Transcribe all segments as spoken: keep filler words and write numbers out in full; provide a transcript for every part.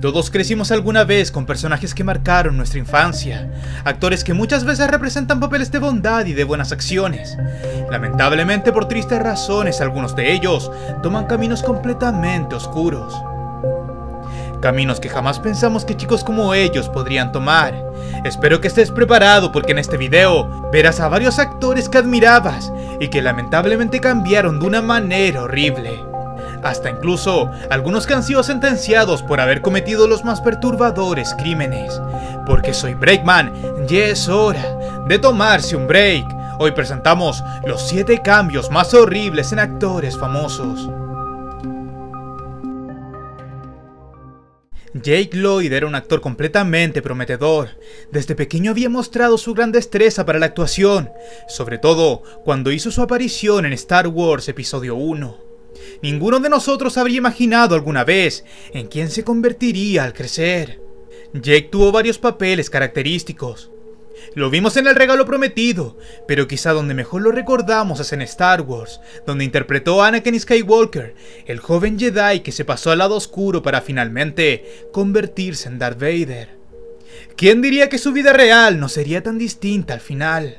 Todos crecimos alguna vez con personajes que marcaron nuestra infancia, actores que muchas veces representan papeles de bondad y de buenas acciones. Lamentablemente, por tristes razones, algunos de ellos toman caminos completamente oscuros. Caminos que jamás pensamos que chicos como ellos podrían tomar. Espero que estés preparado porque en este video verás a varios actores que admirabas y que lamentablemente cambiaron de una manera horrible. Hasta incluso algunos que han sido sentenciados por haber cometido los más perturbadores crímenes. Porque soy Breakman y es hora de tomarse un break. Hoy presentamos los siete cambios más horribles en actores famosos. Jake Lloyd era un actor completamente prometedor. Desde pequeño había mostrado su gran destreza para la actuación, sobre todo cuando hizo su aparición en Star Wars Episodio uno. Ninguno de nosotros habría imaginado alguna vez en quién se convertiría al crecer. Jake tuvo varios papeles característicos. Lo vimos en El Regalo Prometido, pero quizá donde mejor lo recordamos es en Star Wars, donde interpretó a Anakin Skywalker, el joven Jedi que se pasó al lado oscuro para finalmente convertirse en Darth Vader. ¿Quién diría que su vida real no sería tan distinta al final?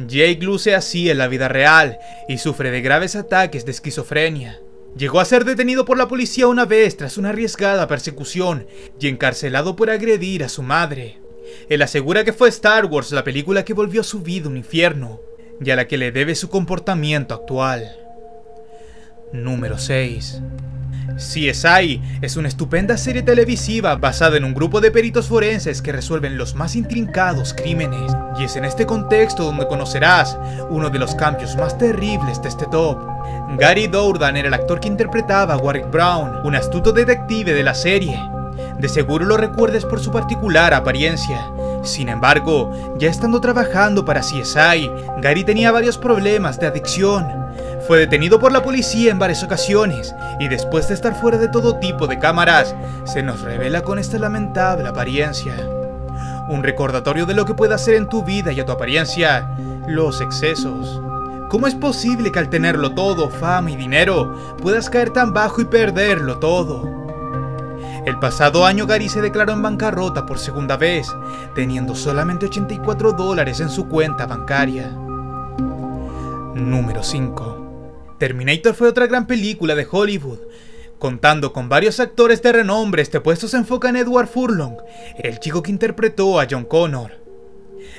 Jake luce así en la vida real y sufre de graves ataques de esquizofrenia. Llegó a ser detenido por la policía una vez tras una arriesgada persecución y encarcelado por agredir a su madre. Él asegura que fue Star Wars la película que volvió su vida un infierno y a la que le debe su comportamiento actual. Número seis. C S I es una estupenda serie televisiva basada en un grupo de peritos forenses que resuelven los más intrincados crímenes. Y es en este contexto donde conocerás uno de los cambios más terribles de este top. Gary Dourdan era el actor que interpretaba a Warwick Brown, un astuto detective de la serie. De seguro lo recuerdes por su particular apariencia. Sin embargo, ya estando trabajando para C S I, Gary tenía varios problemas de adicción. Fue detenido por la policía en varias ocasiones, y después de estar fuera de todo tipo de cámaras, se nos revela con esta lamentable apariencia. Un recordatorio de lo que puede hacer en tu vida y a tu apariencia, los excesos. ¿Cómo es posible que al tenerlo todo, fama y dinero, puedas caer tan bajo y perderlo todo? El pasado año Gary se declaró en bancarrota por segunda vez, teniendo solamente ochenta y cuatro dólares en su cuenta bancaria. Número cinco. Terminator fue otra gran película de Hollywood. Contando con varios actores de renombre, este puesto se enfoca en Edward Furlong, el chico que interpretó a John Connor.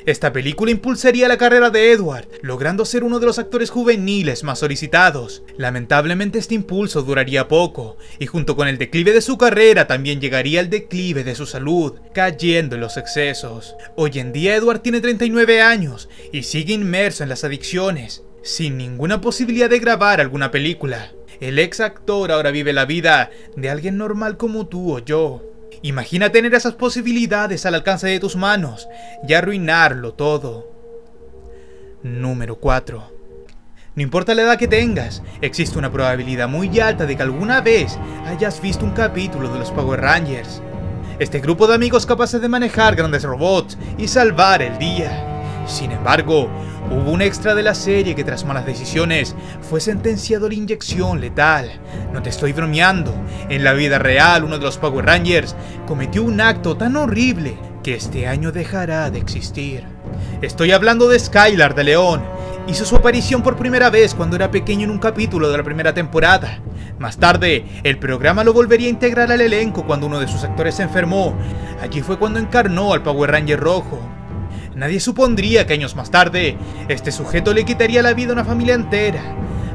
Esta película impulsaría la carrera de Edward, logrando ser uno de los actores juveniles más solicitados. Lamentablemente este impulso duraría poco, y junto con el declive de su carrera también llegaría el declive de su salud, cayendo en los excesos. Hoy en día Edward tiene treinta y nueve años y sigue inmerso en las adicciones, sin ninguna posibilidad de grabar alguna película. El ex actor ahora vive la vida de alguien normal como tú o yo. Imagina tener esas posibilidades al alcance de tus manos y arruinarlo todo. Número cuatro. No importa la edad que tengas, existe una probabilidad muy alta de que alguna vez hayas visto un capítulo de los Power Rangers. Este grupo de amigos capaces de manejar grandes robots y salvar el día. Sin embargo, hubo un extra de la serie que tras malas decisiones fue sentenciado a la inyección letal. No te estoy bromeando, en la vida real uno de los Power Rangers cometió un acto tan horrible que este año dejará de existir. Estoy hablando de Skylar de León. Hizo su aparición por primera vez cuando era pequeño en un capítulo de la primera temporada. Más tarde, el programa lo volvería a integrar al elenco cuando uno de sus actores se enfermó. Allí fue cuando encarnó al Power Ranger rojo. Nadie supondría que años más tarde, este sujeto le quitaría la vida a una familia entera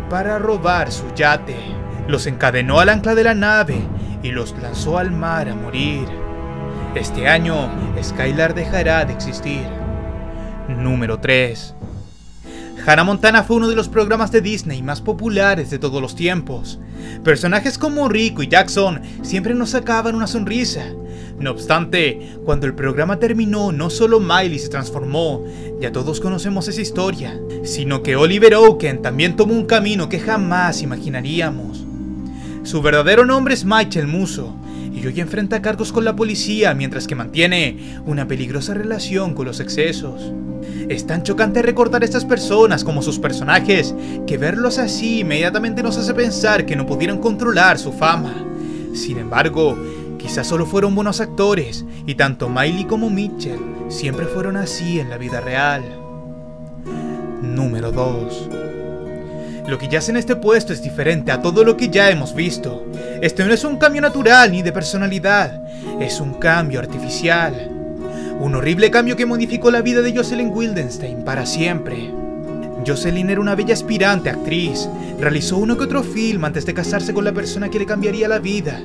para robar su yate. Los encadenó al ancla de la nave y los lanzó al mar a morir. Este año, Skylar dejará de existir. Número tres. Hannah Montana fue uno de los programas de Disney más populares de todos los tiempos. Personajes como Rico y Jackson siempre nos sacaban una sonrisa. No obstante, cuando el programa terminó, no solo Miley se transformó, ya todos conocemos esa historia, sino que Oliver Oaken también tomó un camino que jamás imaginaríamos. Su verdadero nombre es Michael Musso, y hoy enfrenta cargos con la policía mientras que mantiene una peligrosa relación con los excesos. Es tan chocante recordar a estas personas como sus personajes, que verlos así inmediatamente nos hace pensar que no pudieron controlar su fama. Sin embargo, Quizás solo fueron buenos actores, y tanto Miley como Mitchell siempre fueron así en la vida real. Número dos. Lo que yace en este puesto es diferente a todo lo que ya hemos visto. Este no es un cambio natural ni de personalidad, es un cambio artificial. Un horrible cambio que modificó la vida de Jocelyn Wildenstein para siempre. Jocelyn era una bella aspirante actriz, realizó uno que otro film antes de casarse con la persona que le cambiaría la vida,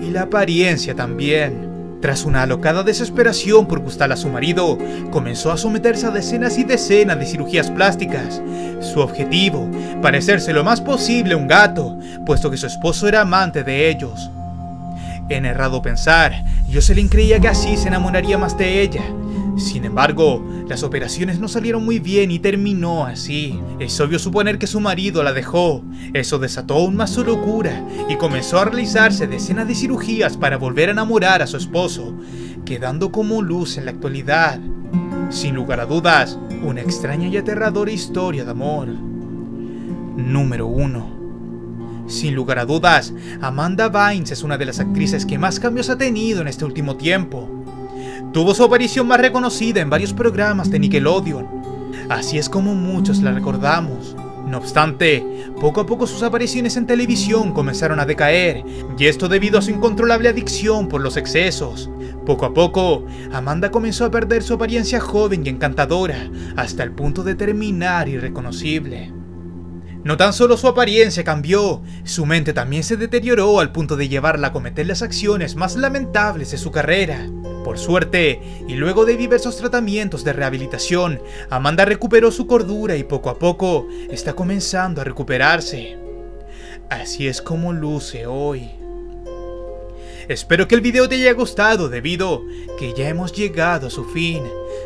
y la apariencia también. Tras una alocada desesperación por gustar a su marido, comenzó a someterse a decenas y decenas de cirugías plásticas. Su objetivo, parecerse lo más posible a un gato, puesto que su esposo era amante de ellos. En errado pensar, Jocelyn creía que así se enamoraría más de ella. Sin embargo, las operaciones no salieron muy bien y terminó así. Es obvio suponer que su marido la dejó. Eso desató aún más su locura y comenzó a realizarse decenas de cirugías para volver a enamorar a su esposo, quedando como luz en la actualidad. Sin lugar a dudas, una extraña y aterradora historia de amor. Número uno. Sin lugar a dudas, Amanda Vines es una de las actrices que más cambios ha tenido en este último tiempo. Tuvo su aparición más reconocida en varios programas de Nickelodeon. Así es como muchos la recordamos. No obstante, poco a poco sus apariciones en televisión comenzaron a decaer, y esto debido a su incontrolable adicción por los excesos. Poco a poco, Amanda comenzó a perder su apariencia joven y encantadora, hasta el punto de terminar irreconocible. No tan solo su apariencia cambió, su mente también se deterioró al punto de llevarla a cometer las acciones más lamentables de su carrera. Por suerte, y luego de diversos tratamientos de rehabilitación, Amanda recuperó su cordura y poco a poco está comenzando a recuperarse. Así es como luce hoy. Espero que el video te haya gustado debido que ya hemos llegado a su fin.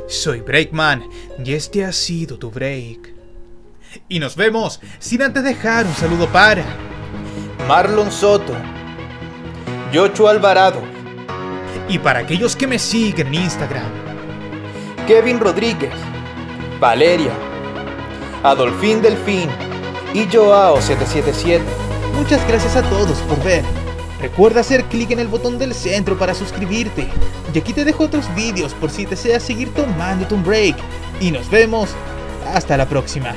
Soy Breakman y este ha sido tu break. Y nos vemos, sin antes dejar un saludo para Marlon Soto, Yocho Alvarado, y para aquellos que me siguen en Instagram, Kevin Rodríguez, Valeria, Adolfín Delfín y Joao siete siete siete. Muchas gracias a todos por ver. Recuerda hacer clic en el botón del centro para suscribirte. Y aquí te dejo otros vídeos por si deseas seguir tomándote un break. Y nos vemos hasta la próxima.